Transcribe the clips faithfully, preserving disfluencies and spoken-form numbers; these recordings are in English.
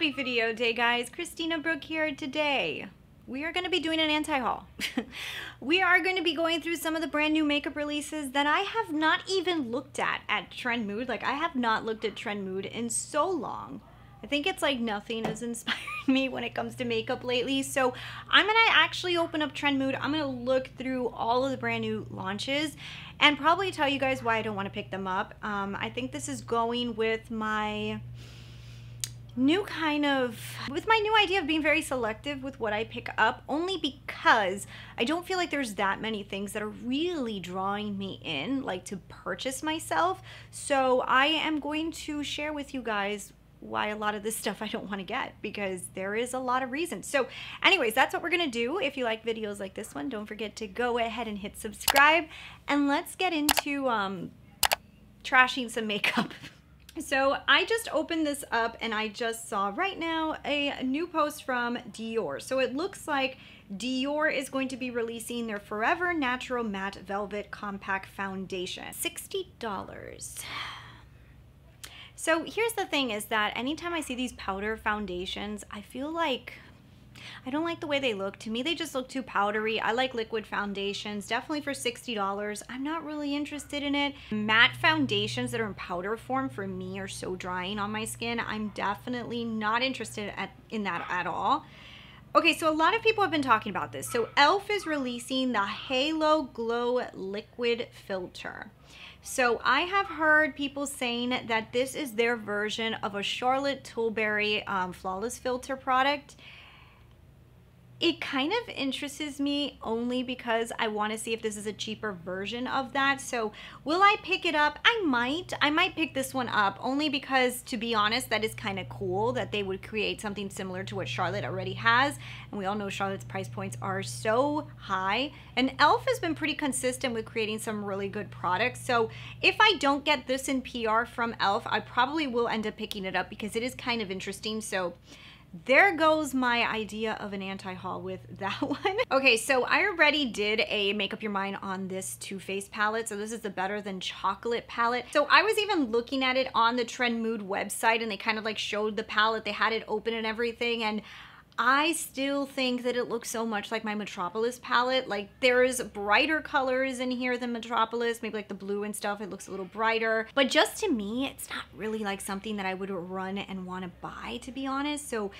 Happy video day, guys. Christina Brooke here. Today we are going to be doing an anti-haul. We are going to be going through some of the brand new makeup releases that I have not even looked at at Trend Mood. Like, I have not looked at Trend Mood in so long. I think it's like nothing has inspired me when it comes to makeup lately. So I'm going to actually open up Trend Mood. I'm going to look through all of the brand new launches and probably tell you guys why I don't want to pick them up. Um, I think this is going with my new kind of, with my new idea of being very selective with what I pick up, only because I don't feel like there's that many things that are really drawing me in, like to purchase myself. So I am going to share with you guys why a lot of this stuff I don't want to get, because there is a lot of reasons. So anyways, that's what we're gonna do. If you like videos like this one, don't forget to go ahead and hit subscribe, and let's get into um, trashing some makeup. So I just opened this up and I just saw right now a new post from Dior. So it looks like Dior is going to be releasing their Forever Natural Matte Velvet Compact Foundation. sixty dollars. So here's the thing, is that anytime I see these powder foundations, I feel like I don't like the way they look. To me, they just look too powdery. I like liquid foundations. Definitely for sixty dollars, I'm not really interested in it. Matte foundations that are in powder form for me are so drying on my skin. I'm definitely not interested at, in that at all. Okay, so a lot of people have been talking about this. So Elf is releasing the Halo Glow Liquid Filter. So I have heard people saying that this is their version of a Charlotte Tilbury um, Flawless Filter product. It kind of interests me only because I want to see if this is a cheaper version of that. So will I pick it up? I might. I might pick this one up only because, to be honest, that is kind of cool that they would create something similar to what Charlotte already has. And we all know Charlotte's price points are so high. And Elf has been pretty consistent with creating some really good products. So if I don't get this in P R from Elf, I probably will end up picking it up because it is kind of interesting. So there goes my idea of an anti-haul with that one. Okay, so I already did a Make Up Your Mind on this Too Faced palette. So this is the Better Than Chocolate palette. So I was even looking at it on the Trend Mood website, and they kind of like showed the palette. They had it open and everything, and I still think that it looks so much like my Metropolis palette. Like, there's brighter colors in here than Metropolis, maybe like the blue and stuff. It looks a little brighter, but just to me, it's not really like something that I would run and want to buy, to be honest. So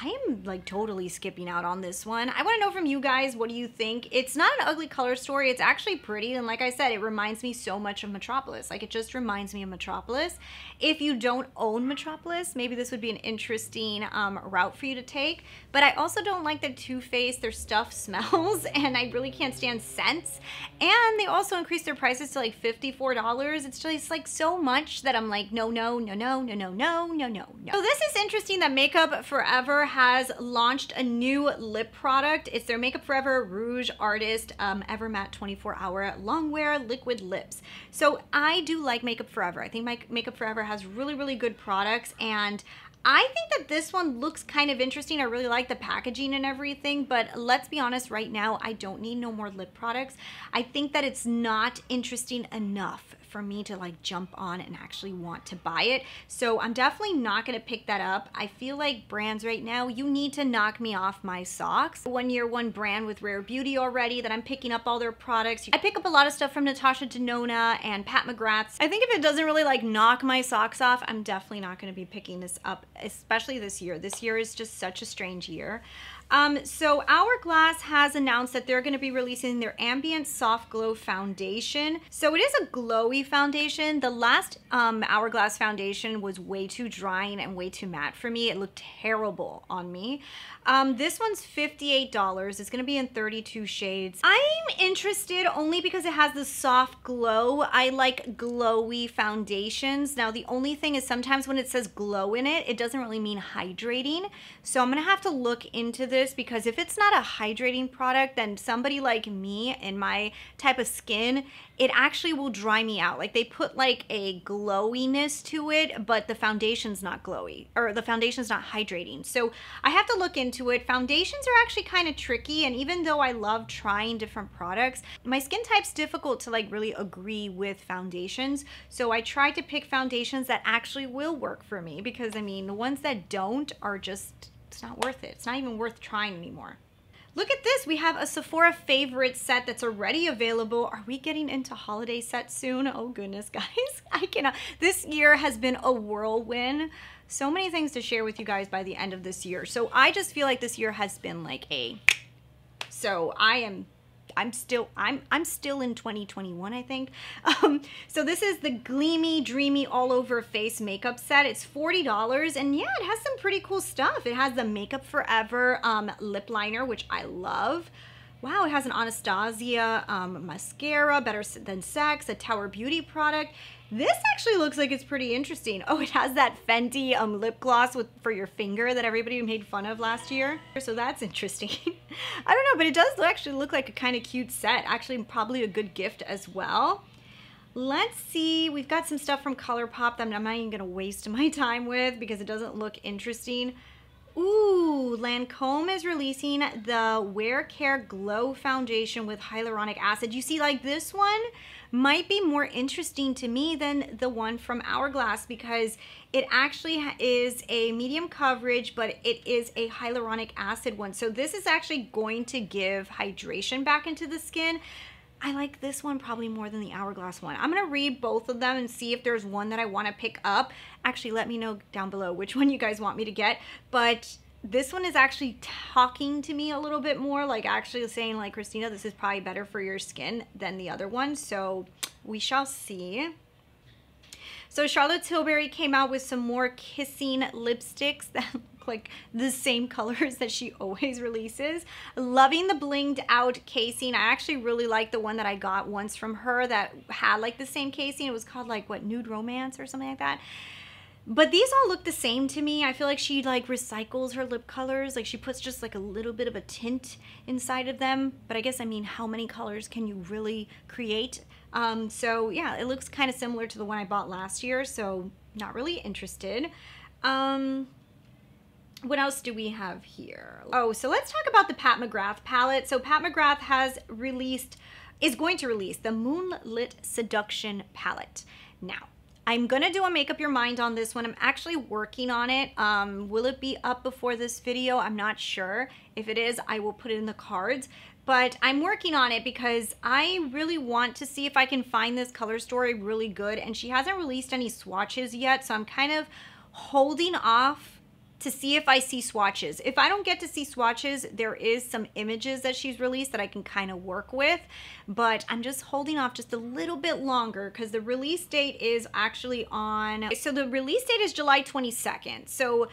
I am like totally skipping out on this one. I want to know from you guys, what do you think? It's not an ugly color story. It's actually pretty. And like I said, it reminds me so much of Metropolis. Like, it just reminds me of Metropolis. If you don't own Metropolis, maybe this would be an interesting um, route for you to take. But I also don't like the Too Faced. Their stuff smells, and I really can't stand scents. And they also increased their prices to like fifty-four dollars. It's just like so much that I'm like, no, no, no, no, no, no, no, no, no. So this is interesting that Makeup Forever has launched a new lip product. It's their Makeup Forever Rouge Artist um, Evermatte twenty-four hour long wear liquid lips. So I do like Makeup Forever. I think my Makeup Forever has really, really good products, and I think that this one looks kind of interesting. I really like the packaging and everything, but let's be honest, right now I don't need no more lip products. I think that it's not interesting enough for me to like jump on and actually want to buy it. So I'm definitely not gonna pick that up. I feel like brands right now, you need to knock me off my socks. One year, one brand with Rare Beauty already that I'm picking up all their products. I pick up a lot of stuff from Natasha Denona and Pat McGrath. I think if it doesn't really like knock my socks off, I'm definitely not gonna be picking this up, especially this year. This year is just such a strange year. Um, so Hourglass has announced that they're going to be releasing their Ambient Soft Glow Foundation. So it is a glowy foundation. The last um, Hourglass foundation was way too drying and way too matte for me. It looked terrible on me. Um, this one's fifty-eight dollars. It's going to be in thirty-two shades. I'm interested only because it has the soft glow. I like glowy foundations. Now, the only thing is sometimes when it says glow in it, it doesn't really mean hydrating. So I'm going to have to look into this this because if it's not a hydrating product, then somebody like me and my type of skin, it actually will dry me out. Like they put like a glowiness to it, but the foundation's not glowy, or the foundation's not hydrating. So I have to look into it. Foundations are actually kind of tricky, and even though I love trying different products, my skin type's difficult to like really agree with foundations. So I try to pick foundations that actually will work for me, because I mean, the ones that don't are just, it's not worth it. It's not even worth trying anymore. Look at this, we have a Sephora Favorites set that's already available. Are we getting into holiday sets soon? Oh goodness, guys, I cannot. This year has been a whirlwind. So many things to share with you guys by the end of this year. So I just feel like this year has been like a, so I am, I'm still, I'm, I'm still in twenty twenty-one, I think. Um, so this is the Gleamy Dreamy All Over Face Makeup Set. It's forty dollars, and yeah, it has some pretty cool stuff. It has the Makeup Forever um, lip liner, which I love. Wow, it has an Anastasia um, mascara, Better Than Sex, a Tower Beauty product. This actually looks like it's pretty interesting. Oh, it has that Fenty um, lip gloss with, for your finger that everybody made fun of last year. So that's interesting. I don't know, but it does actually look like a kind of cute set. Actually, probably a good gift as well. Let's see, we've got some stuff from ColourPop that I'm not even gonna waste my time with because it doesn't look interesting. Ooh, Lancome is releasing the Wear Care Glow Foundation with hyaluronic acid. You see, like this one might be more interesting to me than the one from Hourglass because it actually is a medium coverage, but it is a hyaluronic acid one. So this is actually going to give hydration back into the skin. I like this one probably more than the Hourglass one. I'm gonna read both of them and see if there's one that I wanna pick up. Actually, let me know down below which one you guys want me to get, but this one is actually talking to me a little bit more, like actually saying like, Christina, this is probably better for your skin than the other one, so we shall see. So Charlotte Tilbury came out with some more kissing lipsticks that look like the same colors that she always releases. Loving the blinged out casing. I actually really like the one that I got once from her that had like the same casing. It was called like what, Nude Romance or something like that. But these all look the same to me. I feel like she like recycles her lip colors. Like she puts just like a little bit of a tint inside of them. But I guess, I mean, how many colors can you really create? Um, so yeah, it looks kind of similar to the one I bought last year. So not really interested. Um, what else do we have here? Oh, so let's talk about the Pat McGrath palette. So Pat McGrath has released, is going to release the Moonlit Seduction palette now. I'm gonna do a Make Up Your Mind on this one. I'm actually working on it. Um, will it be up before this video? I'm not sure. If it is, I will put it in the cards. But I'm working on it because I really want to see if I can find this color story really good. And she hasn't released any swatches yet, so I'm kind of holding off to see if I see swatches. If I don't get to see swatches, there is some images that she's released that I can kind of work with, but I'm just holding off just a little bit longer because the release date is actually on, so the release date is July twenty-second. So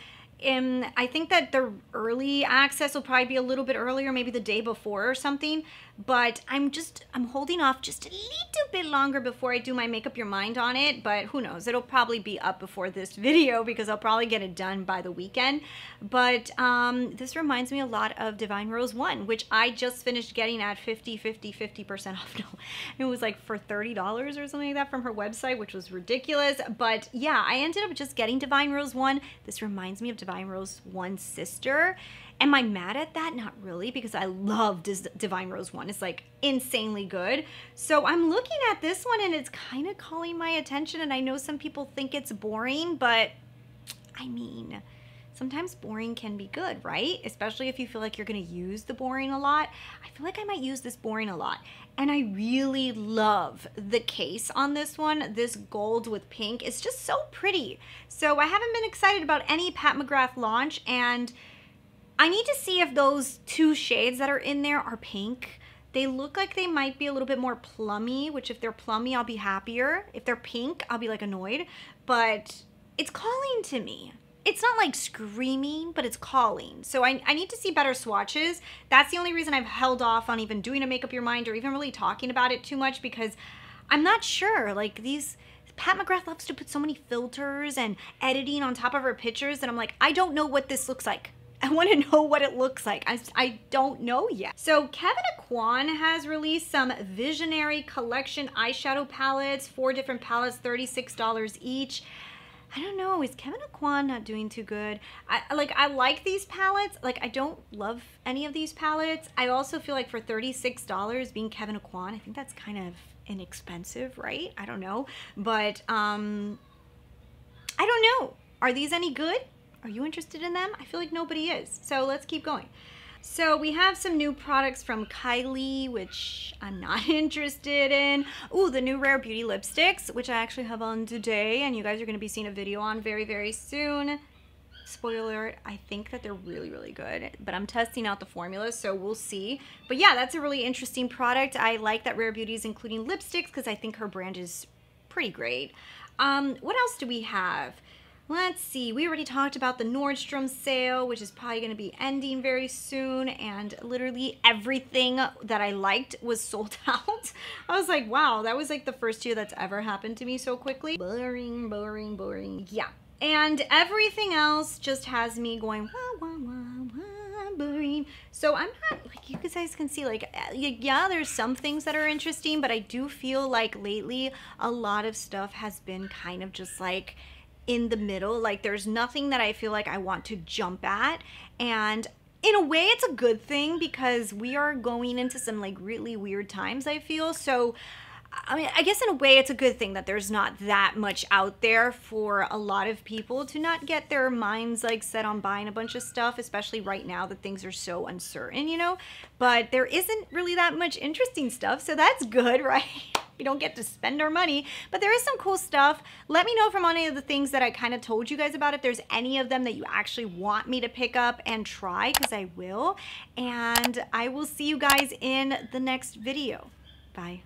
um, I think that the early access will probably be a little bit earlier, maybe the day before or something, but I'm just, I'm holding off just a little bit longer before I do my Make Up Your Mind on it, but who knows, it'll probably be up before this video because I'll probably get it done by the weekend. But um, this reminds me a lot of Divine Rose one, which I just finished getting at fifty, fifty, fifty percent off. No, it was like for thirty dollars or something like that from her website, which was ridiculous. But yeah, I ended up just getting Divine Rose one. This reminds me of Divine Rose one's sister. Am I mad at that? Not really, because I love Divine Rose one. It's like insanely good. So I'm looking at this one and it's kind of calling my attention, and I know some people think it's boring, but I mean, sometimes boring can be good, right? Especially if you feel like you're gonna use the boring a lot. I feel like I might use this boring a lot. And I really love the case on this one. This gold with pink is just so pretty. So I haven't been excited about any Pat McGrath launch, and I need to see if those two shades that are in there are pink. They look like they might be a little bit more plummy, which if they're plummy, I'll be happier. If they're pink, I'll be like annoyed, but it's calling to me. It's not like screaming, but it's calling. So I, I need to see better swatches. That's the only reason I've held off on even doing a Make Up Your Mind or even really talking about it too much, because I'm not sure, like these, Pat McGrath loves to put so many filters and editing on top of her pictures, and I'm like, I don't know what this looks like. I want to know what it looks like. I, I don't know yet. So Kevin Aucoin has released some Visionary Collection eyeshadow palettes, four different palettes, thirty-six dollars each. I don't know, is Kevin Aucoin not doing too good? I like I like these palettes. Like, I don't love any of these palettes. I also feel like for thirty-six dollars being Kevin Aucoin, I think that's kind of inexpensive, right? I don't know. But um I don't know. Are these any good? Are you interested in them? I feel like nobody is. So let's keep going. So we have some new products from Kylie, which I'm not interested in. Ooh, the new Rare Beauty lipsticks, which I actually have on today, and you guys are gonna be seeing a video on very, very soon. Spoiler alert, I think that they're really, really good, but I'm testing out the formula, so we'll see. But yeah, that's a really interesting product. I like that Rare Beauty is including lipsticks because I think her brand is pretty great. Um, what else do we have? Let's see, we already talked about the Nordstrom sale, which is probably going to be ending very soon, and literally everything that I liked was sold out. I was like, wow, that was like the first year that's ever happened to me so quickly. Boring, boring, boring. Yeah. And everything else just has me going, wah, wah, wah, wah, boring. So I'm not, like, you guys can see, like, yeah, there's some things that are interesting, but I do feel like lately a lot of stuff has been kind of just like, in the middle. Like, there's nothing that I feel like I want to jump at, and in a way it's a good thing because we are going into some like really weird times, I feel. So I mean, I guess in a way it's a good thing that there's not that much out there for a lot of people to not get their minds like set on buying a bunch of stuff, especially right now that things are so uncertain, you know. But there isn't really that much interesting stuff, so that's good, right? We don't get to spend our money, but there is some cool stuff. Let me know from any of the things that I kind of told you guys about, if there's any of them that you actually want me to pick up and try, because I will. And I will see you guys in the next video. Bye.